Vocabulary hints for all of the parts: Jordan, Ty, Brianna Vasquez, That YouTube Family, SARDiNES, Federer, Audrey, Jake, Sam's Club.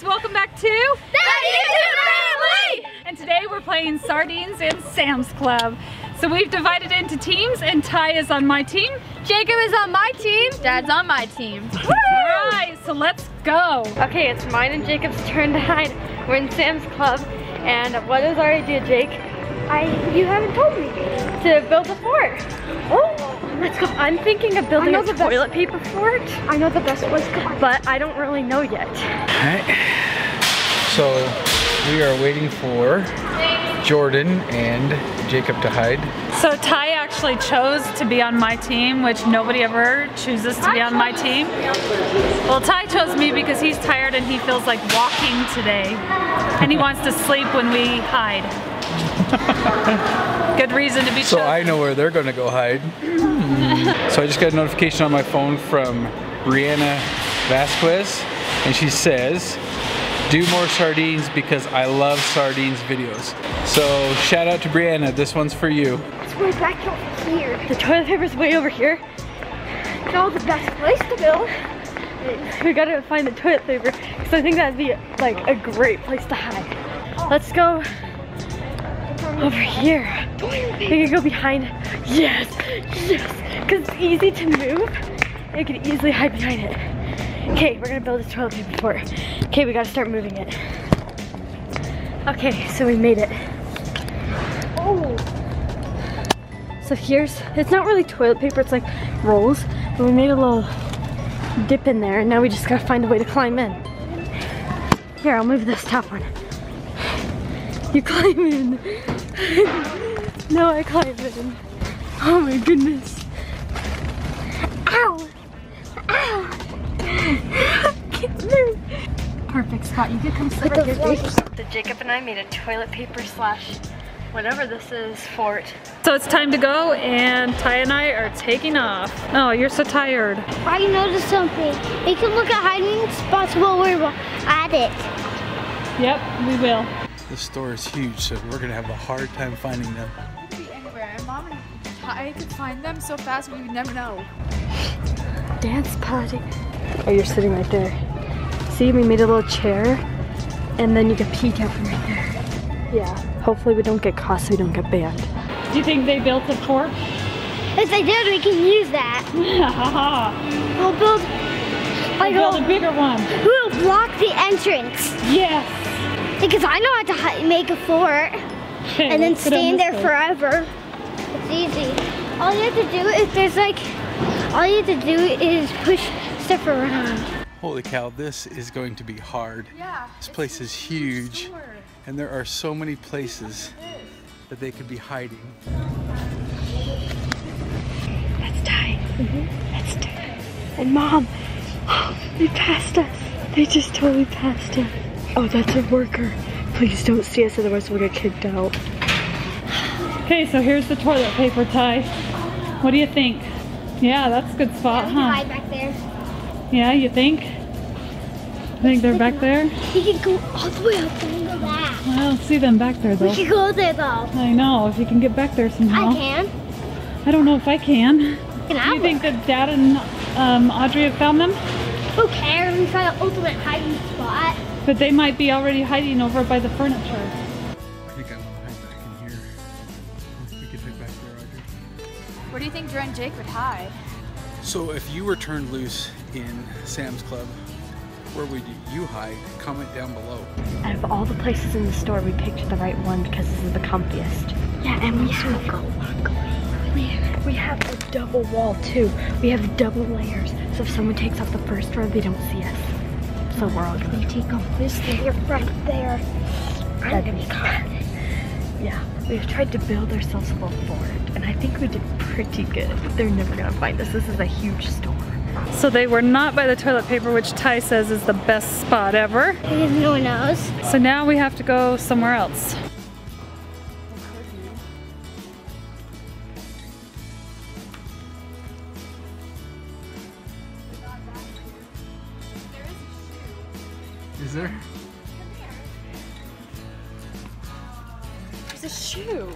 guys, welcome back to That YouTube Family! And today we're playing SARDiNES in Sam's Club. So we've divided into teams, and Ty is on my team. Jacob is on my team. Dad's on my team. Woo! All right, so let's go. Okay, it's mine and Jacob's turn to hide. We're in Sam's Club, and what is our idea, Jake? You haven't told me to build a fort. Oh, let's go. I'm thinking of building a toilet paper fort. I know the best was, but I don't really know yet. All right. So we are waiting for Jordan and Jacob to hide. So Ty actually chose to be on my team, which nobody ever chooses to be on my team. Well, Ty chose me because he's tired and he feels like walking today, and he wants to sleep when we hide. Good reason to be chosen. So I know where they're gonna go hide. So I just got a notification on my phone from Brianna Vasquez, and she says, do more SARDiNES because I love SARDiNES videos. So shout out to Brianna, this one's for you. It's way back over here. The toilet paper's way over here. It's all the best place to build. We gotta find the toilet paper, because I think that'd be like a great place to hide. Let's go over here. We can go behind. Yes, yes, because it's easy to move. You can easily hide behind it. Okay, we're gonna build this toilet paper fort. Okay, we gotta start moving it. Okay, so we made it. Oh. So here's, it's not really toilet paper, it's like rolls, but we made a little dip in there, and now we just gotta find a way to climb in. Here, I'll move this top one. You climb in. No, I climb in. Oh my goodness. Ow! Ow! I can't move. Perfect spot. You can come sit right here. So Jacob and I made a toilet paper slash whatever this is fort. So it's time to go, and Ty and I are taking off. Oh, you're so tired. I noticed something. We can look at hiding spots while we're at it. Yep, we will. This store is huge, so we're gonna have a hard time finding them. It could be anywhere, and Mom and I could find them so fast we would never know. Dance party. Oh, you're sitting right there. See, we made a little chair, and then you can peek out from right there. Yeah. Hopefully we don't get caught so we don't get banned. Do you think they built a fort? If they did, we can use that. I'll build a bigger one. We'll block the entrance. Yes. Because I know how to make a fort, okay, and then stay in there forever. It's easy. All you have to do is push stuff around. Holy cow, this is going to be hard. Yeah. This place is huge, and there are so many places that they could be hiding. That's Ty. Mm-hmm. That's Ty. And Mom, they passed us. They just totally passed us. Oh, that's a worker. Please don't see us, otherwise we'll get kicked out. Okay, so here's the toilet paper, Ty. What do you think? Yeah, that's a good spot, huh? Can hide back there. Yeah, you think? I think they're back there? You can go all the way up and go back. I don't see them back there, though. We can go there, though. I know, if you can get back there somehow. I can. I don't know if I can. Do you think that Dad and Audrey have found them? Who cares? We found the ultimate hiding spot. But they might be already hiding over by the furniture. I think I want to hide back in here. We could hide back there, Audrey. Where do you think Jordan and Jake would hide? So if you were turned loose in Sam's Club, where would you hide? Comment down below. Out of all the places in the store, we picked the right one because this is the comfiest. Yeah, and we have we have a double wall too. We have double layers, so if someone takes off the first row, they don't see us. So we're all gonna take off this layer right there. That'd be caught. Yeah, we've tried to build ourselves a little fort, and I think we did pretty good. They're never gonna find us. This is a huge store. So they were not by the toilet paper, which Ty says is the best spot ever. Because no one knows. So now we have to go somewhere else. Is there? There's a shoe.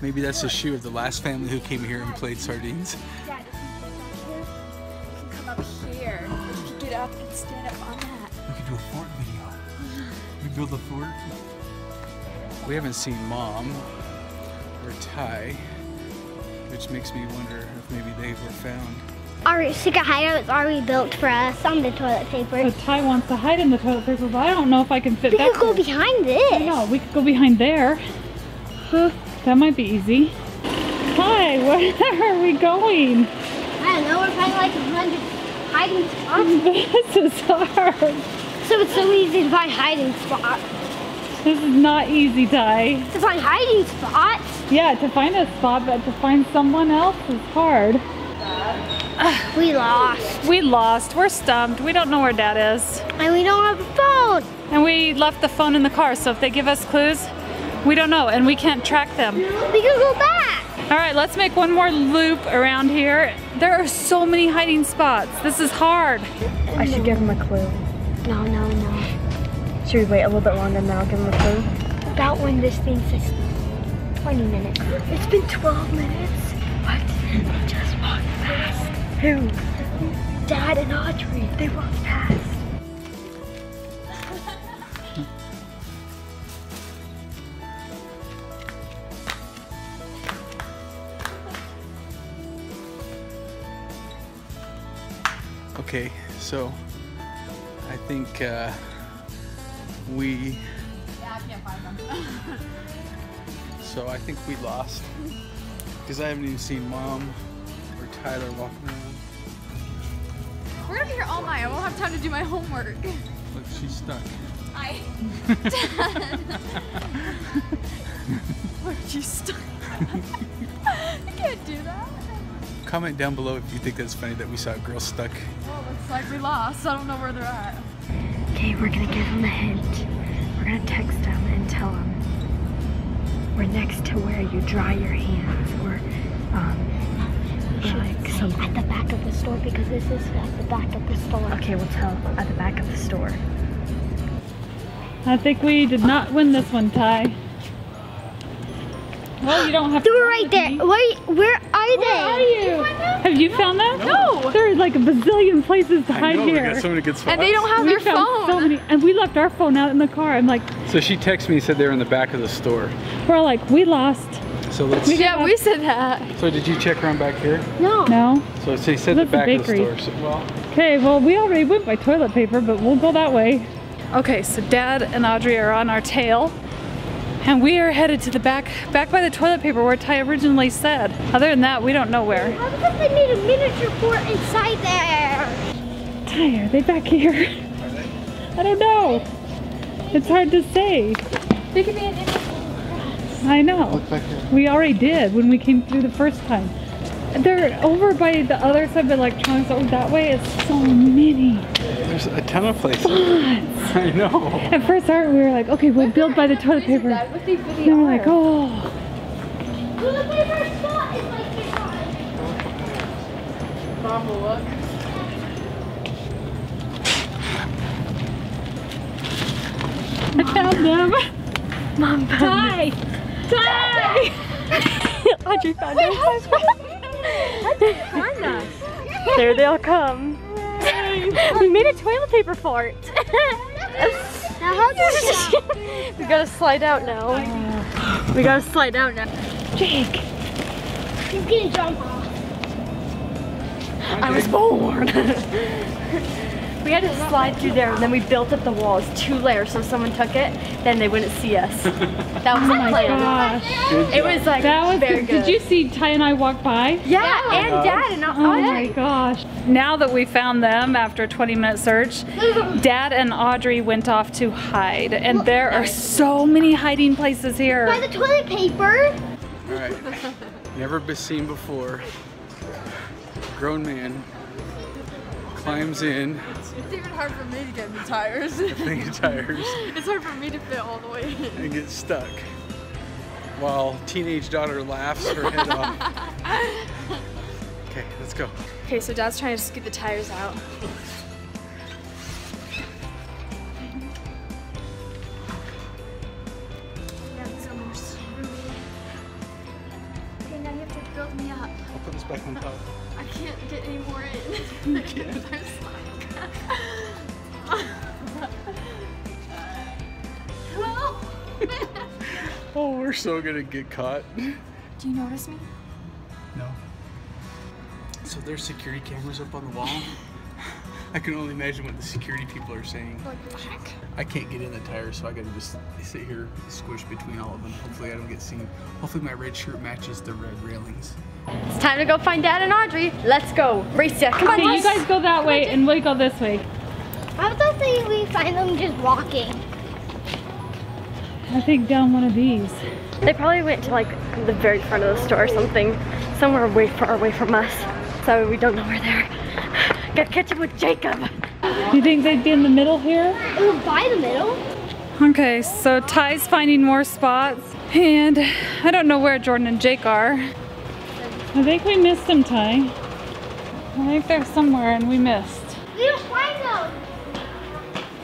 Maybe that's the shoe of the last family who came here and played SARDiNES. Dad, you can come up here. You can get up and stand up on that. We could do a fort video. We build a fort. We haven't seen Mom or Ty, which makes me wonder if maybe they were found. Our secret hideout is already built for us on the toilet paper. So Ty wants to hide in the toilet paper, but I don't know if I can fit that. We could go behind this. Yeah, we could go behind there. Huh. That might be easy. Hi, where are we going? I don't know, we're finding like 100 hiding spots. This is hard. So it's so easy to find hiding spots. This is not easy, Ty. To find hiding spots? Yeah, to find a spot, but to find someone else is hard. We lost. We lost. We're stumped. We don't know where Dad is. And we don't have a phone. And we left the phone in the car, so if they give us clues, we don't know, and we can't track them. We can go back. All right, let's make one more loop around here. There are so many hiding spots. This is hard. I should give him a clue. No, no, no. Should we wait a little bit longer and then I'll give him a clue? About when this thing says 20 minutes. It's been 12 minutes. What? They just walked past. Who? Dad and Audrey. They walked past. Okay, so I think we. Yeah, I can't find them. So I think we lost because I haven't even seen Mom or Tyler walking around. We're gonna be here all night. I won't have time to do my homework. Look, she's stuck. I. Look, she's stuck. I can't do that. Comment down below if you think that's funny that we saw a girl stuck. Looks like we lost. I don't know where they're at. Okay, we're gonna give him a hint. We're gonna text him and tell him we're next to where you dry your hands, or like something at the back of the store, because this is at the back of the store. Okay, we'll tell at the back of the store. I think we did not win this one, Ty. Well, you don't have to. They were right there. Where are they? Where are you? Have you found them? No. There are like a bazillion places to hide here. We got so many good spots. And they don't have their phone. So many, and we left our phone out in the car. I'm like. So she texted me and said they were in the back of the store. We're like, we lost. So let's. Yeah, we said that. So did you check around back here? No. No. So she said the back of the store. So, well. Okay, well we already went by toilet paper, but we'll go that way. Okay, so Dad and Audrey are on our tail. And we are headed to the back by the toilet paper where Ty originally said. Other than that, we don't know where. How come they made a miniature fort inside there? Ty, are they back here? Are they? I don't know. It's hard to say. They could be in any place. I know. Look back here. We already did when we came through the first time. They're over by the other side of electronics over that way. It's so many. There's a ton of places. Spots. I know. At first, we were like, okay, we'll build by the toilet paper. Then we're like, oh. Toilet paper spot is like this one. Mom will look. I found them. Mom found them. Ty! Ty! Audrey found them. There they'll come. We made a toilet paper fort. Now how do we gotta slide out now. We gotta slide out now. Jake, you can jump off. I was born. We had to slide through there, and then we built up the walls, 2 layers, so if someone took it, then they wouldn't see us. That was my plan. Gosh. It was like very good. Did you see Ty and I walk by? Yeah, and Dad and Audrey. Oh my gosh. Now that we found them after a 20-minute search, Dad and Audrey went off to hide, and there are so many hiding places here. By the toilet paper. All right, never been seen before. Grown man. Climbs in. It's even hard for me to get in the tires. It's hard for me to fit all the way in. And get stuck. While teenage daughter laughs her head off. Okay, let's go. Okay, so Dad's trying to scoot the tires out. Okay, now you have to build me up. I'll put this back on top. I can't get any more in. I can't. I'm stuck. We're so gonna get caught. Do you notice me? No. So there's security cameras up on the wall. I can only imagine what the security people are saying. Like, what the heck? I can't get in the tire, so I gotta just sit here, squish between all of them. Hopefully I don't get seen. Hopefully my red shirt matches the red railings. It's time to go find Dad and Audrey. Let's go. Race it. Come on, okay, you guys go that way and we'll go this way. I was thinking we find them just walking. I think down one of these. They probably went to like the very front of the store or something. Somewhere way far away from us. So we don't know where they're. Gotta catch up with Jacob. You think they'd be in the middle here? Ooh, by the middle. Okay, so Ty's finding more spots. And I don't know where Jordan and Jake are. I think we missed them, Ty. I think they're somewhere and we missed. We don't find them.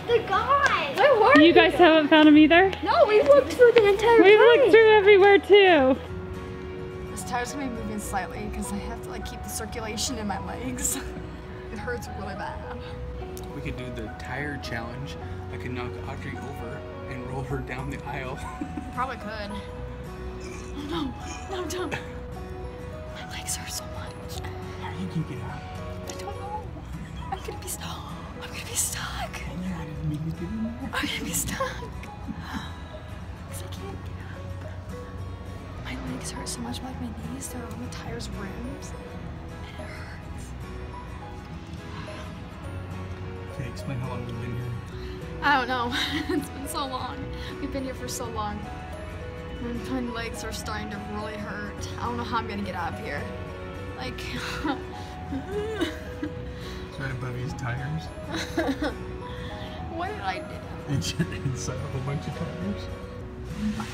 They're gone. Where were you? You guys haven't found them either? No, we've looked through the entire place. We've looked through everywhere too. This tire's gonna be moving slightly because I have to like keep the circulation in my legs. It hurts really bad. We could do the tire challenge. I could knock Audrey over and roll her down the aisle. Probably could. Oh, no, no, don't. My legs hurt so much. How are you gonna get out? I don't know. I'm gonna be stuck. I'm gonna be stuck. Yeah, I didn't mean to do that. I'm gonna be stuck. Because I can't get up. My legs hurt so much, like my knees, they're on the tire's rims. Can you explain how long we've been here? I don't know. It's been so long. We've been here for so long. My legs are starting to really hurt. I don't know how I'm gonna get out of here. Like... It's right above these tires. What did I do? You're inside a whole bunch of tires.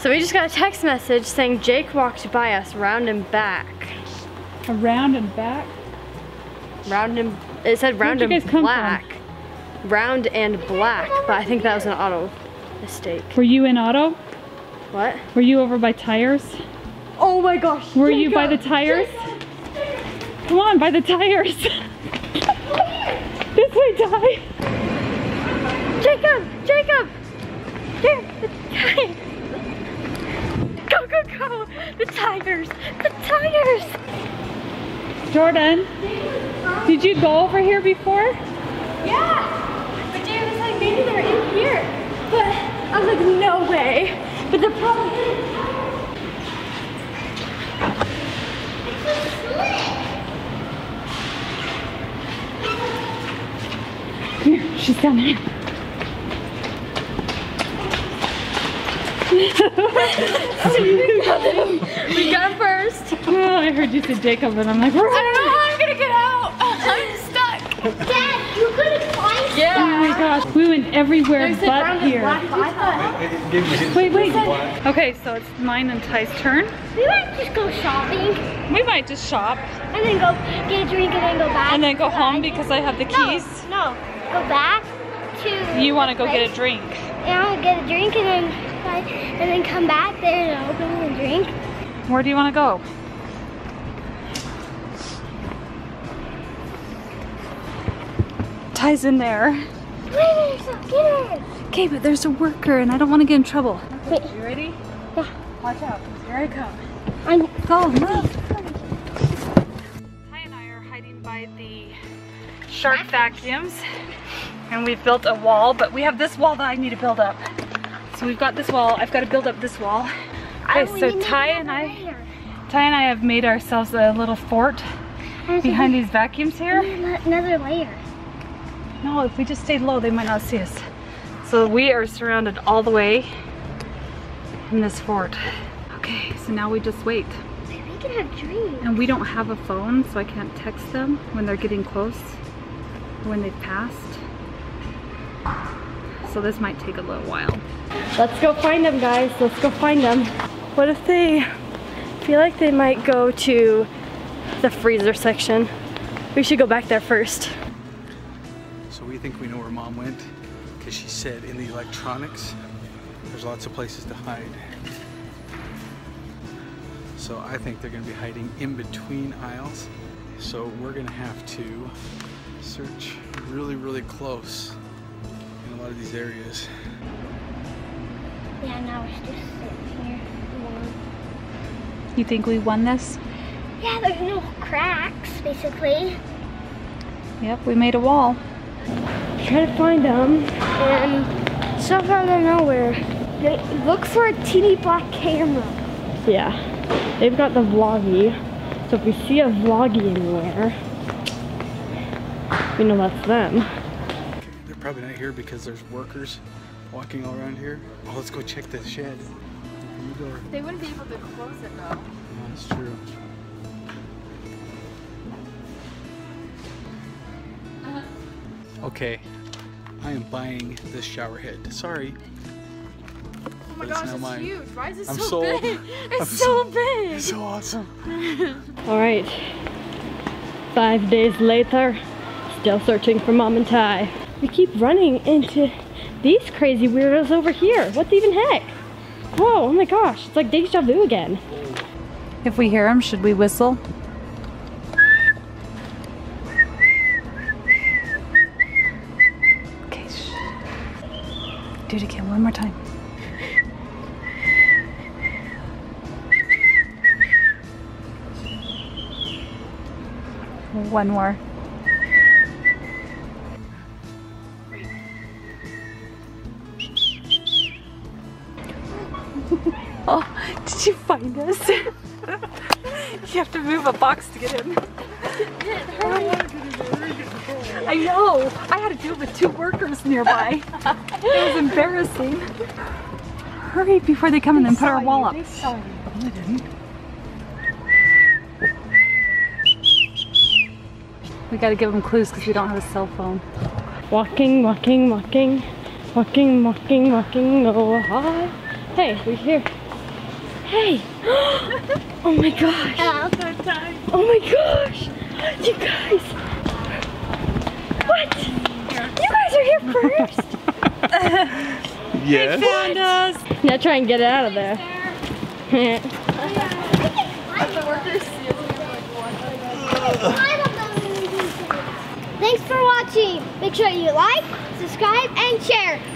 So we just got a text message saying Jake walked by us round and back. Around and back? Round and, it said round and black. Round and black, but I think that was an auto mistake. Were you in auto? What? Were you over by tires? Oh my gosh. Were you by the tires? Come on, by the tires. This way, Ty. Jacob, Jacob. Jacob. Go, go, go. The tires, the tires. Jordan, did you go over here before? Yeah, but Jay was like, maybe they're in here. But I was like, no way. But the problem is, it's so slick. Come here, she's down there. We got him first. Oh, I heard you say Jacob, and I'm like, we're I don't know how I'm gonna get out. I'm stuck. Dad, you couldn't find. Yeah. Oh my gosh, we went everywhere but here. Wait, wait. Okay, so it's mine and Ty's turn. We might just go shopping. We might just shop. And then go get a drink and then go back. And then go home because I have the keys. No, go back to. You want to go get a drink. Yeah, I want to get a drink and then. And then come back there and open and drink. Where do you want to go? Ty's in there. Wait, get in. Okay, but there's a worker and I don't want to get in trouble. Okay, wait. You ready? Yeah. Watch out. Here I come. Go, look. Ty and I are hiding by the shark vacuums. And we've built a wall, but we have this wall that I need to build up. So we've got this wall. I've got to build up this wall. Okay, so Ty and I have made ourselves a little fort behind these vacuums here. Another layer. No, if we just stay low, they might not see us. So we are surrounded all the way in this fort. Okay, so now we just wait. Maybe we can have dreams. And we don't have a phone, so I can't text them when they're getting close, when they've passed. So this might take a little while. Let's go find them, guys. Let's go find them. What if they feel like they might go to the freezer section? We should go back there first. So we think we know where Mom went because she said in the electronics, there's lots of places to hide. So I think they're gonna be hiding in between aisles. So we're gonna have to search really, really close. Of these areas. Yeah, now it's just sitting here. You think we won this? Yeah, there's no cracks, basically. Yep, we made a wall. Try to find them, and somehow out of nowhere, they look for a teeny black camera. Yeah, they've got the vloggy. So if we see a vloggy anywhere, we know that's them. They're probably not here because there's workers walking all around here. Oh, let's go check the shed. They wouldn't be able to close it though. No, that's true. Okay, I am buying this shower head. Sorry. Oh my gosh, it's huge. Why is it so big? It's so big. It's so awesome. All right, 5 days later, still searching for Mom and Ty. We keep running into these crazy weirdos over here. What the even heck? Whoa, oh my gosh, it's like deja vu again. If we hear them, should we whistle? Okay, shh. Do it again, one more time. One more. Oh, did you find us? You have to move a box to get in. I know. I had to deal with two workers nearby. It was embarrassing. Hurry before they come in and put our wall up. They saw you. No, they didn't. We gotta give them clues because we don't have a cell phone. Walking, walking, walking, walking, walking, walking. Oh, hi. Hey, we're here. Hey! Oh my gosh! Oh my gosh! You guys! What? You guys are here first? Yes. They found us. Now try and get it out of there. Thanks for watching. Make sure you like, subscribe, and share.